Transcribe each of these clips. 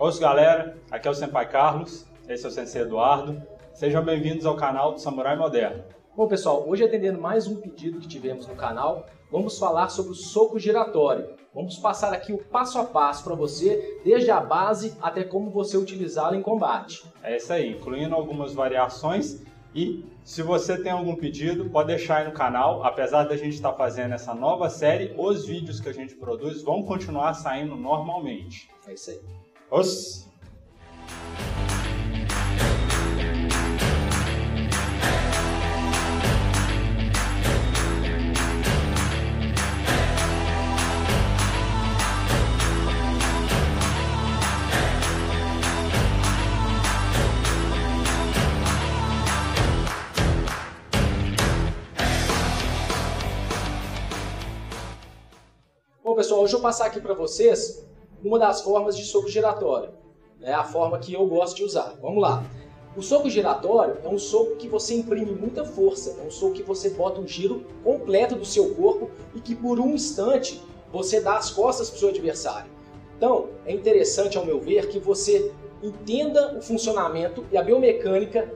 Oi, galera, aqui é o Senpai Carlos, esse é o Sensei Eduardo. Sejam bem-vindos ao canal do Samurai Moderno. Bom, pessoal, hoje atendendo mais um pedido que tivemos no canal, vamos falar sobre o soco giratório. Vamos passar aqui o passo a passo para você, desde a base até como você utilizá-lo em combate. É isso aí, incluindo algumas variações. E se você tem algum pedido, pode deixar aí no canal. Apesar da gente estar fazendo essa nova série, os vídeos que a gente produz vão continuar saindo normalmente. É isso aí. Os... Bom, pessoal, hoje eu vou passar aqui para vocês uma das formas de soco giratório, né? A forma que eu gosto de usar. Vamos lá. O soco giratório é um soco que você imprime muita força, é um soco que você bota um giro completo do seu corpo e que por um instante você dá as costas para o seu adversário. Então, é interessante, ao meu ver, que você entenda o funcionamento e a biomecânica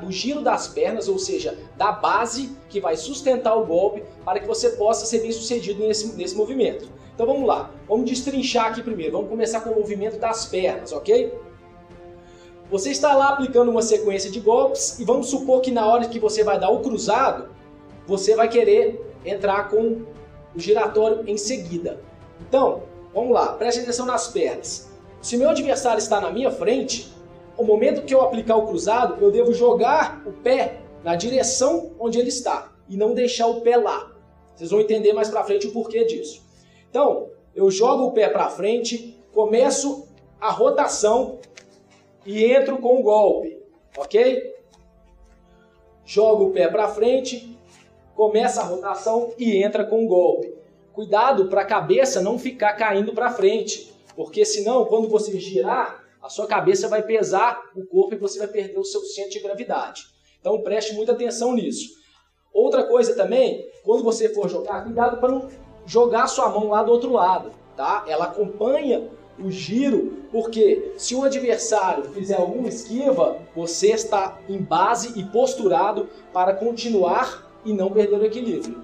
do giro das pernas, ou seja, da base que vai sustentar o golpe para que você possa ser bem sucedido nesse movimento. Então vamos lá, vamos destrinchar aqui primeiro, vamos começar com o movimento das pernas, ok? Você está lá aplicando uma sequência de golpes e vamos supor que na hora que você vai dar o cruzado, você vai querer entrar com o giratório em seguida. Então, vamos lá, preste atenção nas pernas. Se meu adversário está na minha frente, no momento que eu aplicar o cruzado, eu devo jogar o pé na direção onde ele está e não deixar o pé lá. Vocês vão entender mais pra frente o porquê disso. Então, eu jogo o pé pra frente, começo a rotação e entro com o golpe, ok? Jogo o pé pra frente, começa a rotação e entra com o golpe. Cuidado pra cabeça não ficar caindo pra frente, porque senão quando você girar, a sua cabeça vai pesar o corpo e você vai perder o seu centro de gravidade. Então preste muita atenção nisso. Outra coisa também, quando você for jogar, cuidado para não jogar sua mão lá do outro lado, tá? Ela acompanha o giro, porque se o adversário fizer alguma esquiva, você está em base e posturado para continuar e não perder o equilíbrio.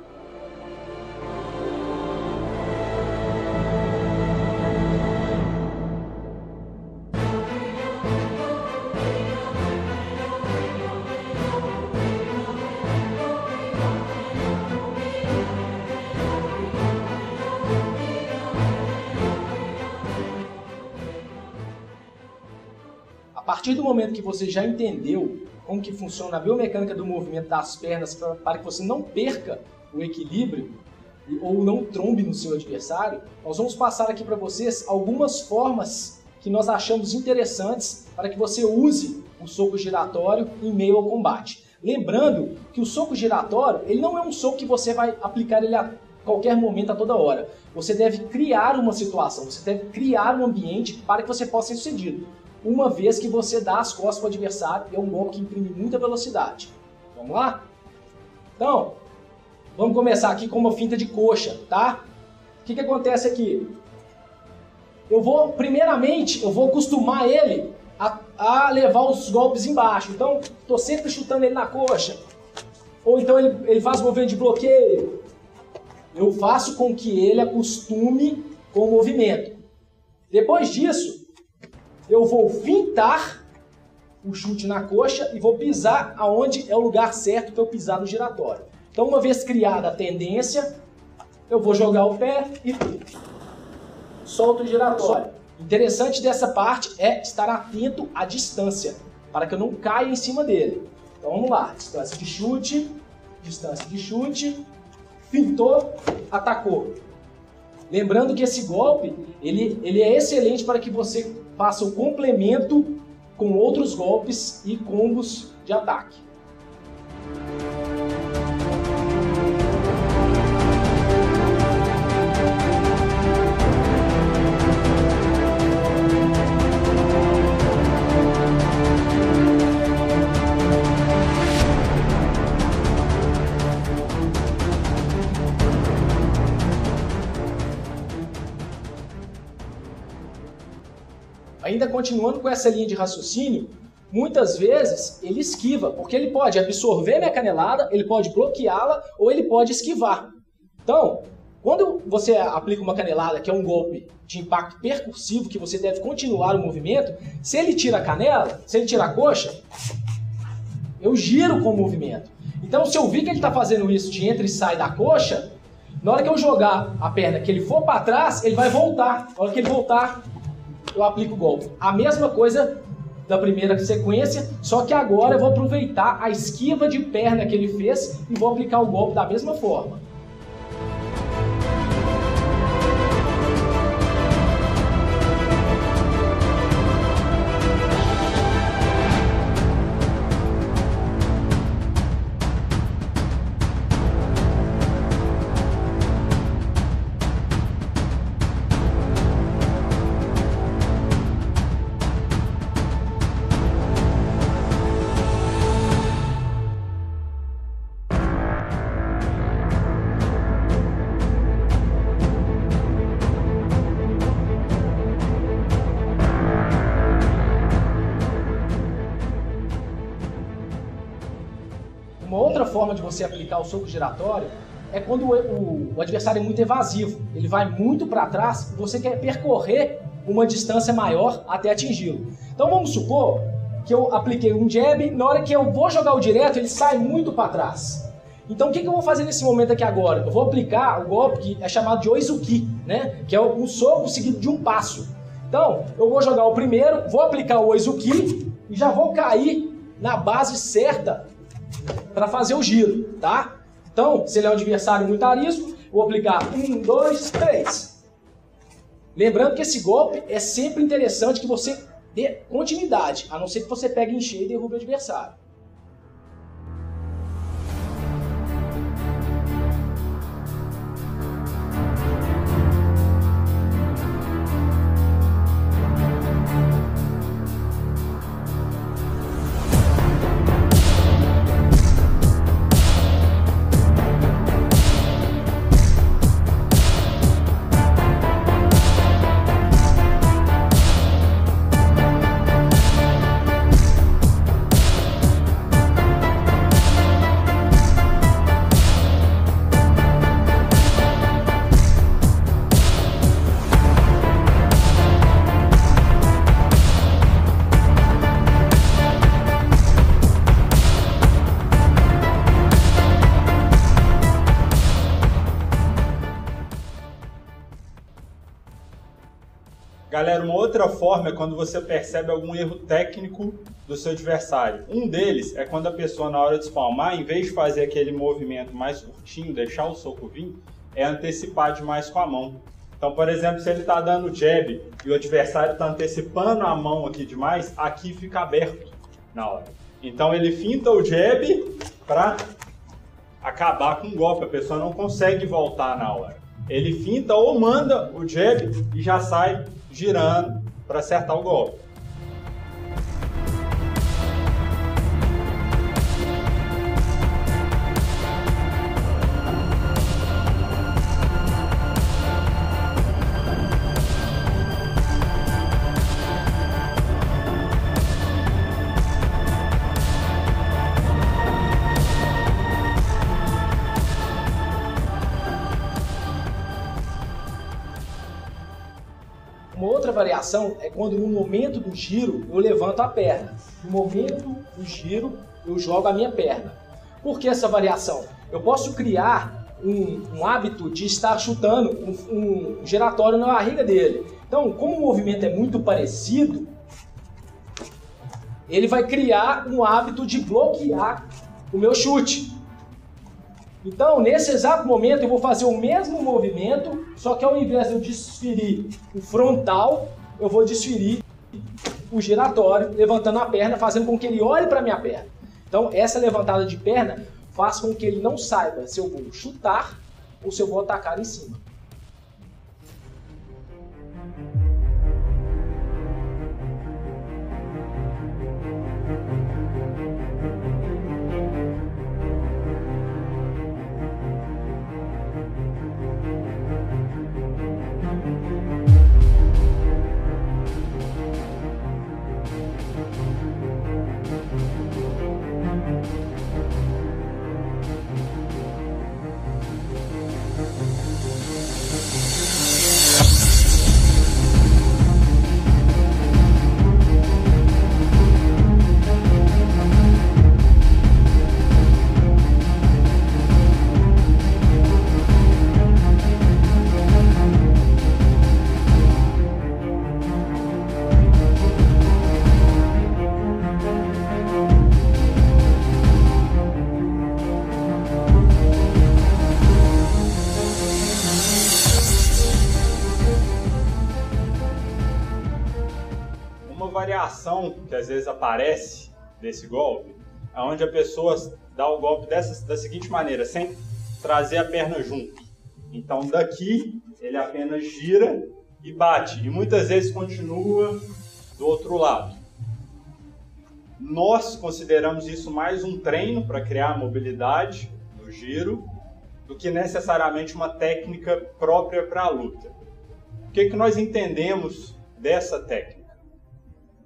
A partir do momento que você já entendeu como que funciona a biomecânica do movimento das pernas para que você não perca o equilíbrio ou não trombe no seu adversário, nós vamos passar aqui para vocês algumas formas que nós achamos interessantes para que você use o soco giratório em meio ao combate. Lembrando que o soco giratório, ele não é um soco que você vai aplicar ele a qualquer momento, a toda hora. Você deve criar uma situação, você deve criar um ambiente para que você possa ser sucedido. Uma vez que você dá as costas para o adversário, é um golpe que imprime muita velocidade. Vamos lá? Então, vamos começar aqui com uma finta de coxa, tá? O que acontece aqui? Eu vou, primeiramente, eu vou acostumar ele a levar os golpes embaixo. Então, estou sempre chutando ele na coxa. Ou então ele faz o movimento de bloqueio. Eu faço com que ele acostume com o movimento. Depois disso, eu vou fintar o chute na coxa e vou pisar aonde é o lugar certo para eu pisar no giratório. Então, uma vez criada a tendência, eu vou jogar o pé e solto o giratório. O interessante dessa parte é estar atento à distância, para que eu não caia em cima dele. Então, vamos lá. Distância de chute, fintou, atacou. Lembrando que esse golpe, ele é excelente para que você faça o complemento com outros golpes e combos de ataque. Ainda continuando com essa linha de raciocínio, muitas vezes ele esquiva, porque ele pode absorver minha canelada, ele pode bloqueá-la ou ele pode esquivar. Então, quando você aplica uma canelada, que é um golpe de impacto percursivo, que você deve continuar o movimento, se ele tira a canela, se ele tira a coxa, eu giro com o movimento. Então, se eu vi que ele está fazendo isso de entra e sai da coxa, na hora que eu jogar a perna, que ele for para trás, ele vai voltar. Na hora que ele voltar, eu aplico o golpe. A mesma coisa da primeira sequência, só que agora eu vou aproveitar a esquiva de perna que ele fez e vou aplicar o golpe da mesma forma. Forma de você aplicar o soco giratório é quando o adversário é muito evasivo, ele vai muito para trás e você quer percorrer uma distância maior até atingi-lo. Então vamos supor que eu apliquei um jab, na hora que eu vou jogar o direto ele sai muito para trás. Então o que eu vou fazer nesse momento aqui agora? Eu vou aplicar o golpe que é chamado de oizuki, né? Que é um soco seguido de um passo. Então eu vou jogar o primeiro, vou aplicar o oizuki e já vou cair na base certa para fazer o giro, tá? Então, se ele é um adversário muito arisco, vou aplicar 1, 2, 3. Lembrando que esse golpe é sempre interessante que você dê continuidade, a não ser que você pegue em cheio e derrube o adversário. Galera, uma outra forma é quando você percebe algum erro técnico do seu adversário. Um deles é quando a pessoa, na hora de espalmar, em vez de fazer aquele movimento mais curtinho, deixar o soco vir, é antecipar demais com a mão. Então, por exemplo, se ele está dando jab e o adversário está antecipando a mão aqui demais, aqui fica aberto na hora. Então ele finta o jab para acabar com o golpe, a pessoa não consegue voltar na hora. Ele finta ou manda o jab e já sai girando para acertar o golpe. Variação é quando no momento do giro eu levanto a perna, no momento do giro eu jogo a minha perna. Por que essa variação? Eu posso criar um hábito de estar chutando um giratório na barriga dele. Então, como o movimento é muito parecido, ele vai criar um hábito de bloquear o meu chute. Então, nesse exato momento, eu vou fazer o mesmo movimento, só que ao invés de eu desferir o frontal, eu vou desferir o giratório, levantando a perna, fazendo com que ele olhe para a minha perna. Então, essa levantada de perna faz com que ele não saiba se eu vou chutar ou se eu vou atacar em cima. uma variação que às vezes aparece desse golpe, onde a pessoa dá o golpe da seguinte maneira, sem trazer a perna junto. Então daqui ele apenas gira e bate, e muitas vezes continua do outro lado. Nós consideramos isso mais um treino para criar mobilidade no giro do que necessariamente uma técnica própria para a luta. O que nós entendemos dessa técnica?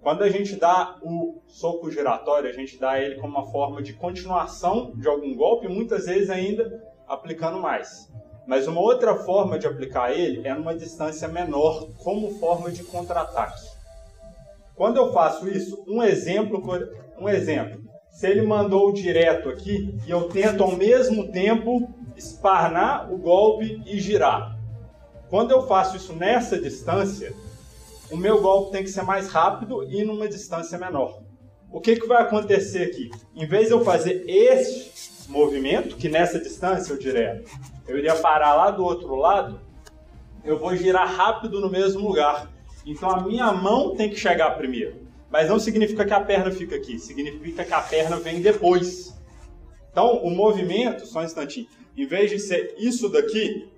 Quando a gente dá o soco giratório, a gente dá ele como uma forma de continuação de algum golpe, muitas vezes ainda aplicando mais. Mas uma outra forma de aplicar ele é numa distância menor, como forma de contra-ataque. Quando eu faço isso, um exemplo, se ele mandou direto aqui e eu tento ao mesmo tempo esparnar o golpe e girar. Quando eu faço isso nessa distância, o meu golpe tem que ser mais rápido e numa distância menor. O que vai acontecer aqui? Em vez de eu fazer este movimento, que nessa distância eu direto, eu iria parar lá do outro lado, eu vou girar rápido no mesmo lugar. Então a minha mão tem que chegar primeiro, mas não significa que a perna fica aqui, significa que a perna vem depois. Então o movimento, só um instantinho, em vez de ser isso daqui,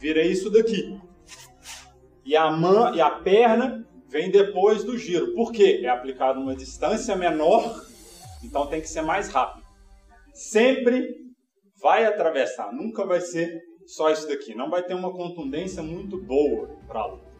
vira isso daqui. E a perna vem depois do giro, porque é aplicado numa distância menor, então tem que ser mais rápido. Sempre vai atravessar, nunca vai ser só isso daqui, não vai ter uma contundência muito boa para a luta.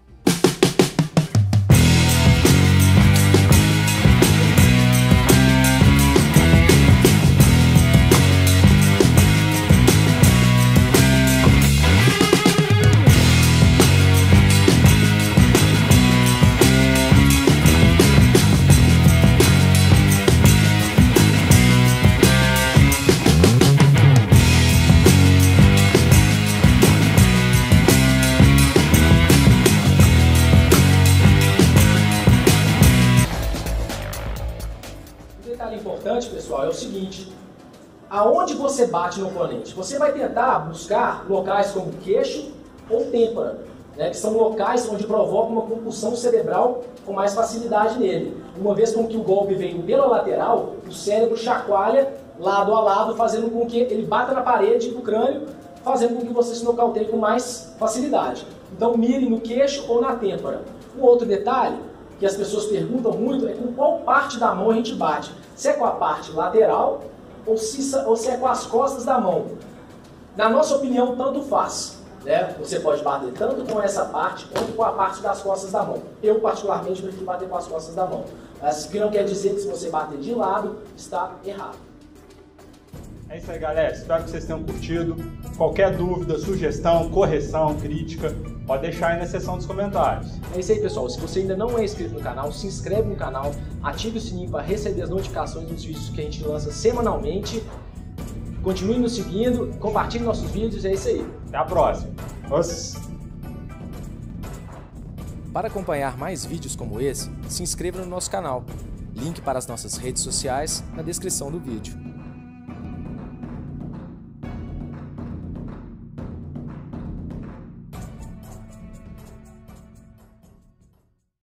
Pessoal, é o seguinte, aonde você bate no oponente, você vai tentar buscar locais como queixo ou têmpora, né, que são locais onde provoca uma compulsão cerebral com mais facilidade nele, uma vez com que o golpe vem pela lateral, o cérebro chacoalha lado a lado, fazendo com que ele bata na parede do crânio, fazendo com que você se nocauteie com mais facilidade. Então mire no queixo ou na têmpora. Um outro detalhe que as pessoas perguntam muito é com qual parte da mão a gente bate. Se é com a parte lateral ou se é com as costas da mão. Na nossa opinião, tanto faz, né? Você pode bater tanto com essa parte quanto com a parte das costas da mão. Eu, particularmente, prefiro bater com as costas da mão. Mas que não quer dizer que se você bater de lado, está errado. É isso aí, galera. Espero que vocês tenham curtido. Qualquer dúvida, sugestão, correção, crítica, pode deixar aí na seção dos comentários. É isso aí, pessoal. Se você ainda não é inscrito no canal, se inscreve no canal, ative o sininho para receber as notificações dos vídeos que a gente lança semanalmente. Continue nos seguindo, compartilhe nossos vídeos, é isso aí. Até a próxima. Nossa. Para acompanhar mais vídeos como esse, se inscreva no nosso canal. Link para as nossas redes sociais na descrição do vídeo.